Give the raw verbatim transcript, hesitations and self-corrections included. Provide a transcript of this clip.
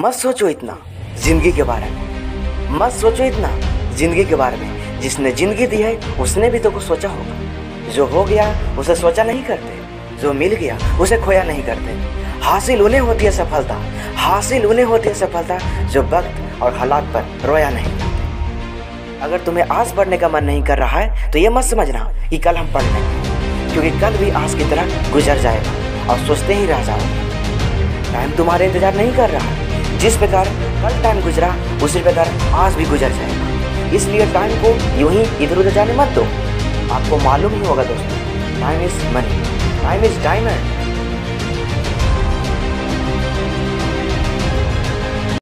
मत सोचो इतना जिंदगी के बारे में, मत सोचो इतना जिंदगी के बारे में। जिसने जिंदगी दी है उसने भी तो कुछ सोचा होगा। जो हो गया उसे सोचा नहीं करते, जो मिल गया उसे खोया नहीं करते। हासिल उन्हें होती है सफलता, हासिल उन्हें होती है सफलता जो वक्त और हालात पर रोया नहीं करते। अगर तुम्हें आज पढ़ने का मन नहीं कर रहा है तो ये मत समझना कि कल हम पढ़ लेंगे, क्योंकि कल भी आज की तरह गुजर जाएगा और सोचते ही रह जाओगे। टाइम तुम्हारे इंतजार नहीं कर रहा है। जिस प्रकार कल टाइम गुजरा उसी प्रकार आज भी गुजर जाएगा, इसलिए टाइम को यूं ही इधर उधर जाने मत दो। आपको मालूम ही होगा दोस्तों, time is money, time is diamond.